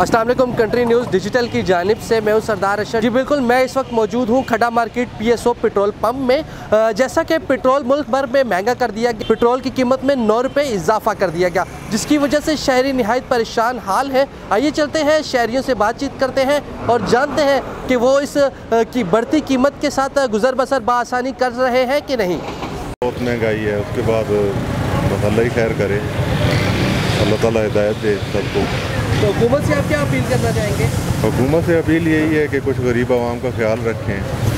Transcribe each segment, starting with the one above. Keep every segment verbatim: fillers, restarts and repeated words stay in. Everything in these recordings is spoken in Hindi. अस्सलाम वालेकुम। कंट्री न्यूज़ डिजिटल की जानिब से मैं हूँ सरदार अशर। जी बिल्कुल, मैं इस वक्त मौजूद हूँ खड़ा मार्केट पीएसओ पेट्रोल पंप में। जैसा कि पेट्रोल मुल्क भर में महंगा कर दिया गया, पेट्रोल की कीमत में नौ रुपये इजाफा कर दिया गया, जिसकी वजह से शहरी नहायत परेशान हाल है। आइए चलते हैं, शहरियों से बातचीत करते हैं और जानते हैं कि वो इस की बढ़ती कीमत के साथ गुजर बसर बआसानी कर रहे हैं कि नहीं। बहुत महंगाई है, उसके बाद अल्लाह ही खैर करे, अल्लाह ताला हिदायत दे सबको। तो हुकूमत से आप क्या अपील करना चाहेंगे? हुकूमत से अपील यही है कि कुछ गरीब आवाम का ख्याल रखें,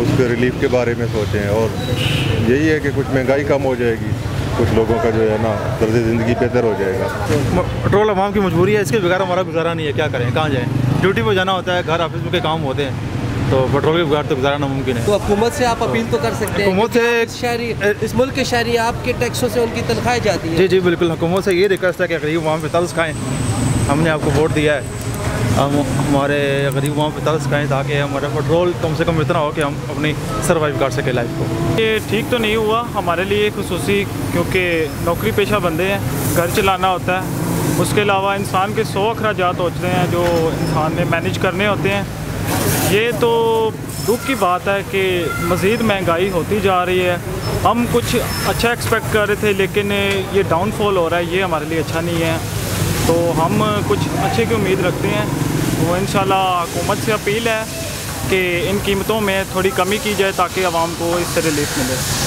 उसके रिलीफ के बारे में सोचें, और यही है कि कुछ महंगाई कम हो जाएगी, कुछ लोगों का जो है ना तर्ज ज़िंदगी बेहतर हो जाएगा। पेट्रोल आवाम की मजबूरी है, इसके बगैर हमारा गुजारा नहीं है। क्या करें, कहाँ जाएँ? ड्यूटी पर जाना होता है, घर ऑफिस के काम होते हैं, तो पेट्रोल के बगैर तो गुजारा नामुमकिन है। तो हुकूमत से आप अपील तो कर सकते हैं, हुकूमत से शहरी, इस मुल्क के शहरी आपके टैक्सों से उनकी तनख्वाहें जाती हैं। जी जी बिल्कुल, हुकूमत से ये रिक्वेस्ट है कि गरीब वाम पे तर्ज खाएँ। हमने आपको वोट दिया है, हम हमारे गरीब वाम पे तर्ज खाएँ ताकि हमारा पेट्रोल कम से कम इतना हो कि हम अपनी सर्वाइव कर सकें लाइफ को। ये ठीक तो नहीं हुआ हमारे लिए खसूसी, क्योंकि नौकरी पेशा बंदे हैं, घर चलाना होता है, उसके अलावा इंसान के सौ अखराजात होते हैं जो इंसान ने मैनेज करने होते हैं। ये तो दुख की बात है कि मज़ीद महंगाई होती जा रही है। हम कुछ अच्छा एक्सपेक्ट कर रहे थे, लेकिन ये डाउनफॉल हो रहा है, ये हमारे लिए अच्छा नहीं है। तो हम कुछ अच्छे की उम्मीद रखते हैं, वो इंशाल्लाह। हुकूमत से अपील है कि इन कीमतों में थोड़ी कमी की जाए ताकि आवाम को इससे रिलीफ मिले।